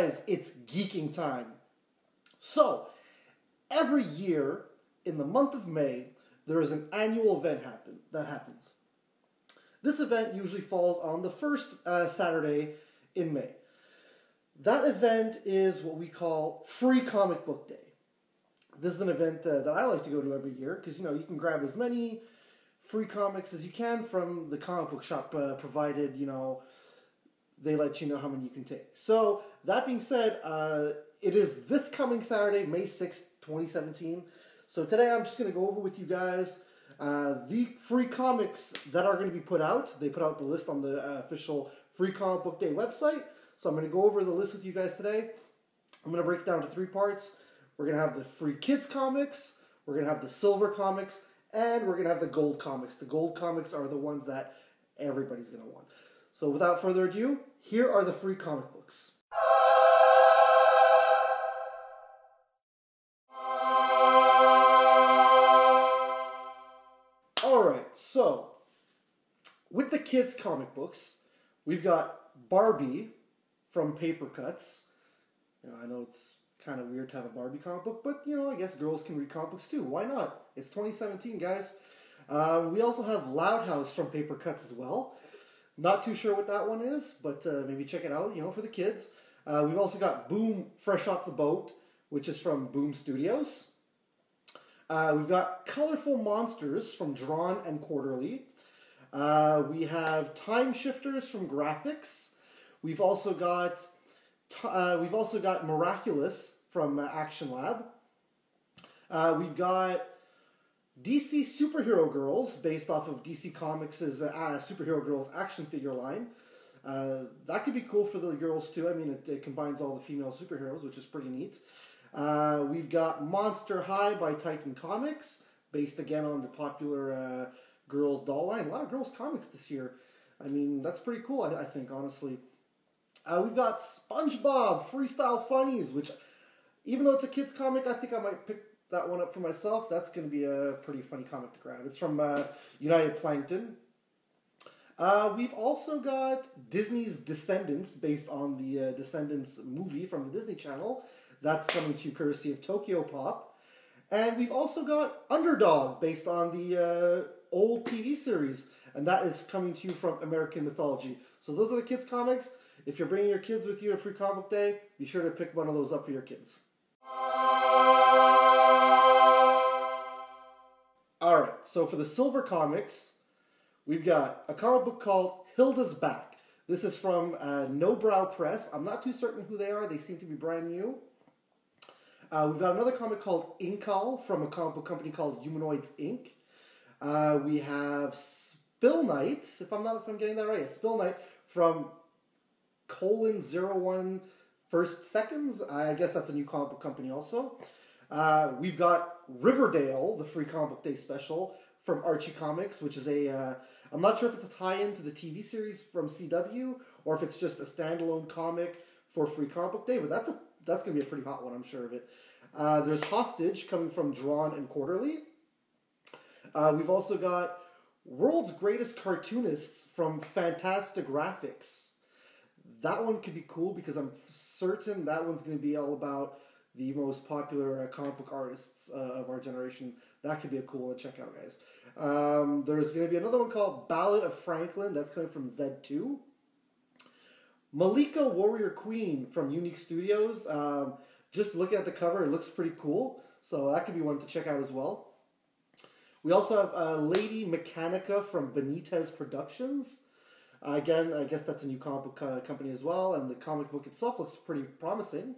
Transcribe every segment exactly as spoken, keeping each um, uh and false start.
because it's geeking time. So, every year in the month of May, there is an annual event happen that happens. This event usually falls on the first uh, Saturday in May. That event is what we call Free Comic Book Day. This is an event uh, that I like to go to every year because, you know, you can grab as many free comics as you can from the comic book shop, uh, provided, you know, they let you know how many you can take. So, that being said, uh, it is this coming Saturday, May sixth, twenty seventeen. So today I'm just going to go over with you guys uh, the free comics that are going to be put out. They put out the list on the uh, official Free Comic Book Day website. So I'm going to go over the list with you guys today. I'm going to break it down to three parts. We're going to have the free kids comics, we're going to have the silver comics, and we're going to have the gold comics. The gold comics are the ones that everybody's going to want. So without further ado, here are the free comic books. So, with the kids' comic books, we've got Barbie from Paper Cuts. You know, I know it's kind of weird to have a Barbie comic book, but, you know, I guess girls can read comic books too. Why not? It's twenty seventeen, guys. Uh, we also have Loud House from Paper Cuts as well. Not too sure what that one is, but uh, maybe check it out, you know, for the kids. Uh, we've also got Boom Fresh Off the Boat, which is from Boom Studios. Uh, we've got Colorful Monsters from Drawn and Quarterly. Uh, we have Time Shifters from Graphics. We've also got uh, we've also got Miraculous from uh, Action Lab. Uh, we've got D C Superhero Girls, based off of D C Comics' uh, Superhero Girls action figure line. Uh, that could be cool for the girls too. I mean, it, it combines all the female superheroes, which is pretty neat. Uh, we've got Monster High by Titan Comics, based again on the popular uh, girls doll line. A lot of girls comics this year. I mean, that's pretty cool, I, I think, honestly. Uh, we've got SpongeBob Freestyle Funnies, which, even though it's a kids comic, I think I might pick that one up for myself. That's going to be a pretty funny comic to grab. It's from uh, United Plankton. Uh, we've also got Disney's Descendants, based on the uh, Descendants movie from the Disney Channel. That's coming to you courtesy of Tokyopop. And we've also got Underdog, based on the uh, old T V series. And that is coming to you from American Mythology. So those are the kids' comics. If you're bringing your kids with you to Free Comic Day, be sure to pick one of those up for your kids. Alright, so for the silver comics, we've got a comic book called Hilda's Back. This is from uh, No Brow Press. I'm not too certain who they are. They seem to be brand new. Uh, we've got another comic called Inkal from a comic book company called Humanoids Incorporated. Uh, we have Spill Knight, if I'm not if I'm getting that right, yeah, Spill Knight from colon zero one first seconds. I guess that's a new comic book company also. Uh, we've got Riverdale, the Free Comic Book Day special from Archie Comics, which is a uh, I'm not sure if it's a tie-in to the T V series from C W or if it's just a standalone comic for Free Comic Book Day, but that's a That's going to be a pretty hot one, I'm sure of it. Uh, there's Hostage, coming from Drawn and Quarterly. Uh, we've also got World's Greatest Cartoonists from Fantastigraphics. That one could be cool because I'm certain that one's going to be all about the most popular uh, comic book artists uh, of our generation. That could be a cool one to check out, guys. Um, there's going to be another one called Ballad of Franklin. That's coming from Z two. Malika Warrior Queen from Unique Studios. Um, just looking at the cover, it looks pretty cool. So that could be one to check out as well. We also have uh, Lady Mechanica from Benitez Productions. Uh, again, I guess that's a new comic book uh, company as well. And the comic book itself looks pretty promising.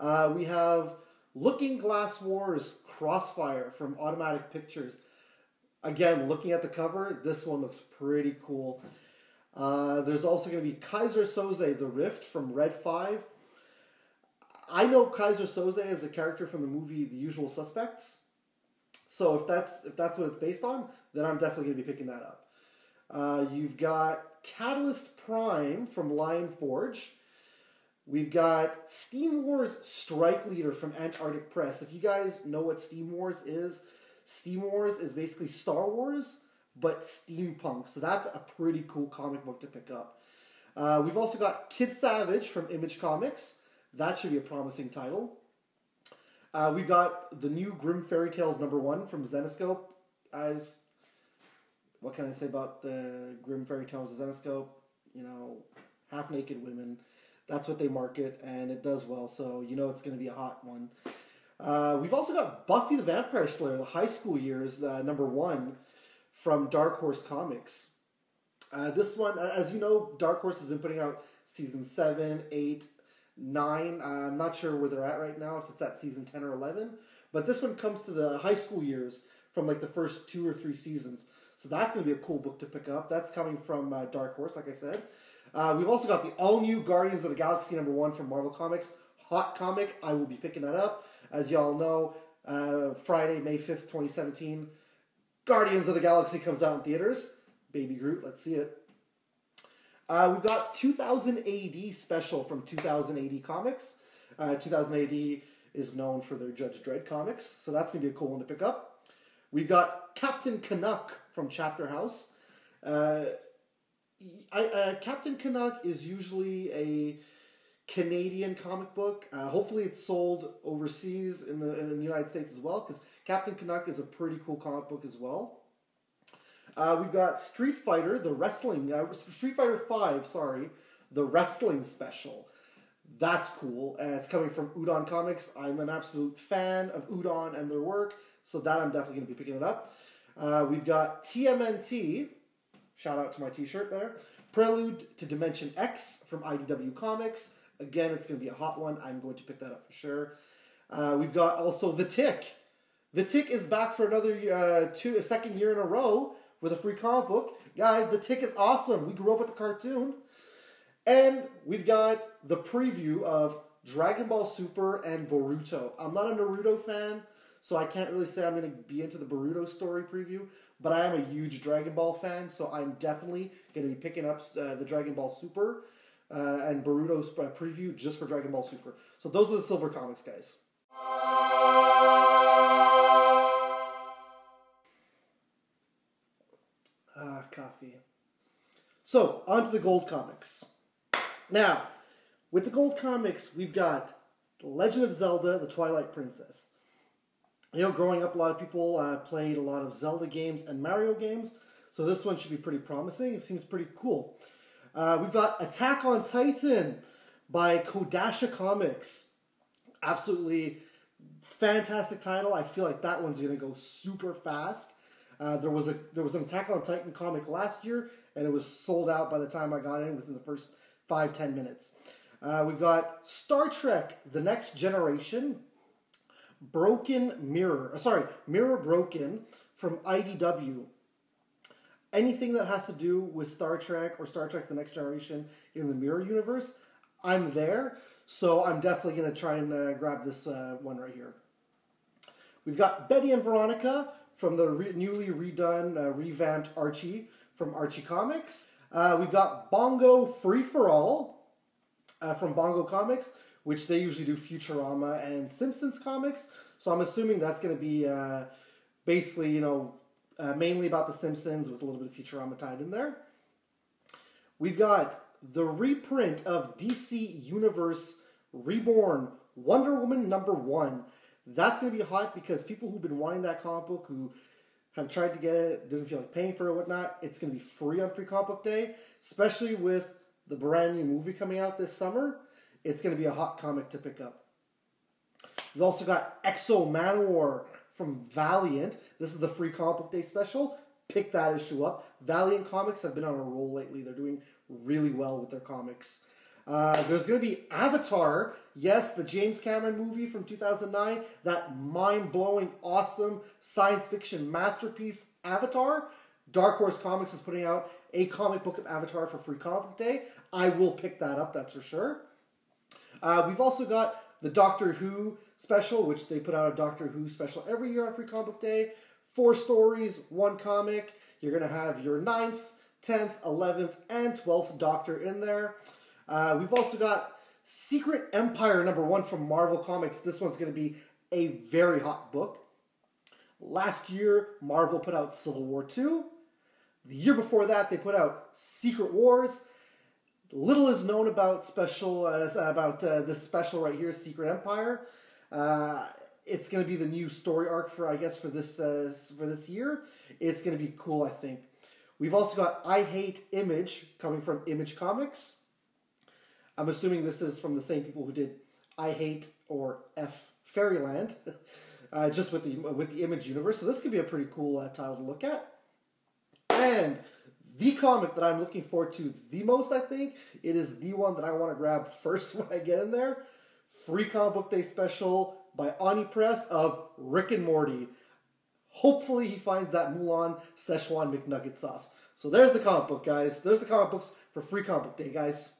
Uh, we have Looking Glass Wars Crossfire from Automatic Pictures. Again, looking at the cover, this one looks pretty cool. Uh, there's also going to be Kaiser Soze, The Rift from Red five. I know Kaiser Soze is a character from the movie The Usual Suspects. So if that's if that's what it's based on, then I'm definitely going to be picking that up. Uh, you've got Catalyst Prime from Lion Forge. We've got Steam Wars Strike Leader from Antarctic Press. If you guys know what Steam Wars is, Steam Wars is basically Star Wars, but steampunk. So that's a pretty cool comic book to pick up. Uh, we've also got Kid Savage from Image Comics. That should be a promising title. Uh, we've got the new Grim Fairy Tales number one from Zenoscope. As what can I say about the Grim Fairy Tales of Zenoscope? You know, half-naked women. That's what they market, and it does well, so you know it's going to be a hot one. Uh, we've also got Buffy the Vampire Slayer, the high school years, uh, number one, from Dark Horse Comics. Uh, this one, as you know, Dark Horse has been putting out season seven, eight, nine. Uh, I'm not sure where they're at right now, if it's at season ten or eleven. But this one comes to the high school years from like the first two or three seasons. So that's going to be a cool book to pick up. That's coming from uh, Dark Horse, like I said. Uh, we've also got the all-new Guardians of the Galaxy number one from Marvel Comics. Hot comic. I will be picking that up. As y'all know, uh, Friday, May fifth, twenty seventeen, Guardians of the Galaxy comes out in theaters. Baby Groot, let's see it. Uh, we've got two thousand A D special from two thousand A D Comics. Uh, two thousand A D is known for their Judge Dredd comics, so that's going to be a cool one to pick up. We've got Captain Canuck from Chapter House. Uh, I, uh, Captain Canuck is usually a Canadian comic book. Uh, hopefully it's sold overseas in the, in the United States as well, because Captain Canuck is a pretty cool comic book as well. Uh, we've got Street Fighter, the wrestling, uh, Street Fighter V, sorry, the wrestling special. That's cool. Uh, it's coming from Udon Comics. I'm an absolute fan of Udon and their work, so that I'm definitely going to be picking it up. Uh, we've got T M N T, shout out to my t-shirt there, Prelude to Dimension X from I D W Comics. Again, it's going to be a hot one. I'm going to pick that up for sure. Uh, we've got also The Tick. The Tick is back for another uh, two, a second year in a row with a free comic book. Guys, The Tick is awesome. We grew up with the cartoon. And we've got the preview of Dragon Ball Super and Boruto. I'm not a Naruto fan, so I can't really say I'm going to be into the Boruto story preview, but I am a huge Dragon Ball fan, so I'm definitely going to be picking up uh, the Dragon Ball Super Uh, and Boruto's preview just for Dragon Ball Super. So those are the Silver Comics, guys. Ah, coffee. So, on to the Gold Comics. Now, with the Gold Comics, we've got The Legend of Zelda, The Twilight Princess. You know, growing up, a lot of people uh, played a lot of Zelda games and Mario games, so this one should be pretty promising. It seems pretty cool. Uh, we've got Attack on Titan by Kodansha Comics. Absolutely fantastic title. I feel like that one's going to go super fast. Uh, there was a there was an Attack on Titan comic last year, and it was sold out by the time I got in within the first five, ten minutes. Uh, we've got Star Trek, The Next Generation, Broken Mirror. Or sorry, Mirror Broken from I D W. Anything that has to do with Star Trek or Star Trek The Next Generation in the Mirror Universe, I'm there. So I'm definitely going to try and uh, grab this uh, one right here. We've got Betty and Veronica from the re newly redone, uh, revamped Archie from Archie Comics. Uh, we've got Bongo Free For All uh, from Bongo Comics, which they usually do Futurama and Simpsons comics. So I'm assuming that's going to be uh, basically, you know, Uh, mainly about The Simpsons with a little bit of Futurama tied in there. We've got the reprint of D C Universe Reborn, Wonder Woman number one. That's going to be hot because people who've been wanting that comic book, who have tried to get it, didn't feel like paying for it or whatnot, it's going to be free on Free Comic Book Day, especially with the brand new movie coming out this summer. It's going to be a hot comic to pick up. We've also got Exo Manowar from Valiant. This is the free comic book day special. Pick that issue up. Valiant Comics have been on a roll lately. They're doing really well with their comics. Uh, there's going to be Avatar. Yes, the James Cameron movie from two thousand nine. That mind-blowing, awesome science fiction masterpiece, Avatar. Dark Horse Comics is putting out a comic book of Avatar for free comic book day. I will pick that up, that's for sure. Uh, we've also got the Doctor Who special, which they put out a Doctor Who special every year on Free Comic Book Day. Four stories, one comic. You're going to have your ninth, tenth, eleventh, and twelfth Doctor in there. Uh, we've also got Secret Empire number one from Marvel Comics. This one's going to be a very hot book. Last year, Marvel put out Civil War two. The year before that, they put out Secret Wars. Little is known about special uh, about uh, this special right here, Secret Empire. Uh, it's going to be the new story arc for I guess for this uh, for this year. It's going to be cool, I think. We've also got I Hate Image coming from Image Comics. I'm assuming this is from the same people who did I Hate or F Fairyland, uh, just with the with the Image universe. So this could be a pretty cool uh, title to look at. And the comic that I'm looking forward to the most, I think, it is the one that I want to grab first when I get in there. Free Comic Book Day Special by Oni Press of Rick and Morty. Hopefully he finds that Mulan Szechuan McNugget sauce. So there's the comic book, guys. There's the comic books for Free Comic Book Day, guys.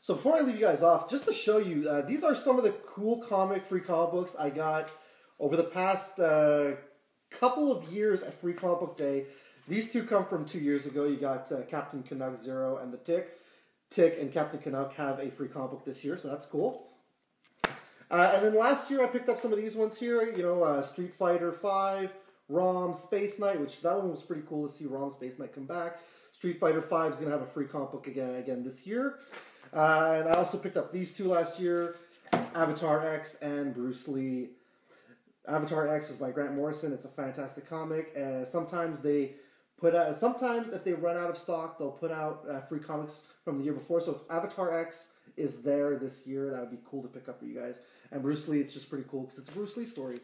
So before I leave you guys off, just to show you, uh, these are some of the cool comic free comic books I got over the past uh, couple of years at Free Comic Book Day. These two come from two years ago. You got uh, Captain Canuck Zero and The Tick. Tick and Captain Canuck have a free comic book this year, so that's cool. Uh, and then last year I picked up some of these ones here, you know, uh, Street Fighter V, ROM, Space Knight, which that one was pretty cool to see ROM Space Knight come back. Street Fighter V is going to have a free comic book again, again this year. Uh, and I also picked up these two last year, Avatar X and Bruce Lee. Avatar X is by Grant Morrison. It's a fantastic comic. Uh, sometimes they put out, sometimes if they run out of stock, they'll put out uh, free comics from the year before. So if Avatar X is there this year, that would be cool to pick up for you guys. And Bruce Lee, it's just pretty cool because it's a Bruce Lee story.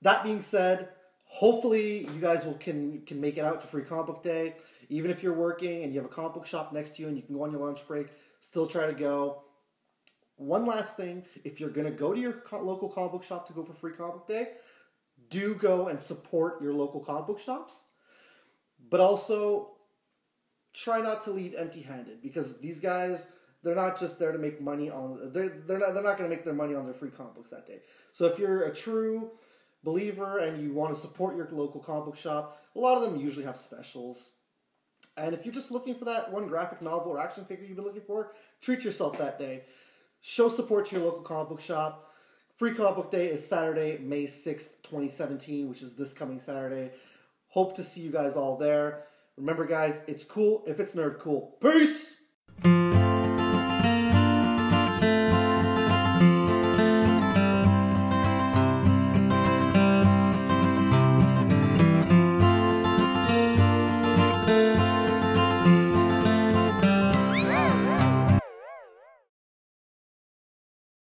That being said, hopefully you guys will can can make it out to Free Comic Book Day. Even if you're working and you have a comic book shop next to you and you can go on your lunch break, still try to go. One last thing, if you're going to go to your co local comic book shop to go for Free Comic Book Day, do go and support your local comic book shops. But also, try not to leave empty-handed, because these guys, they're not just there to make money on... They're, they're not, they're not going to make their money on their free comic books that day. So if you're a true believer and you want to support your local comic book shop, a lot of them usually have specials. And if you're just looking for that one graphic novel or action figure you've been looking for, treat yourself that day. Show support to your local comic book shop. Free Comic Book Day is Saturday, May sixth, twenty seventeen, which is this coming Saturday. Hope to see you guys all there. Remember, guys, it's cool if it's nerd cool. Peace!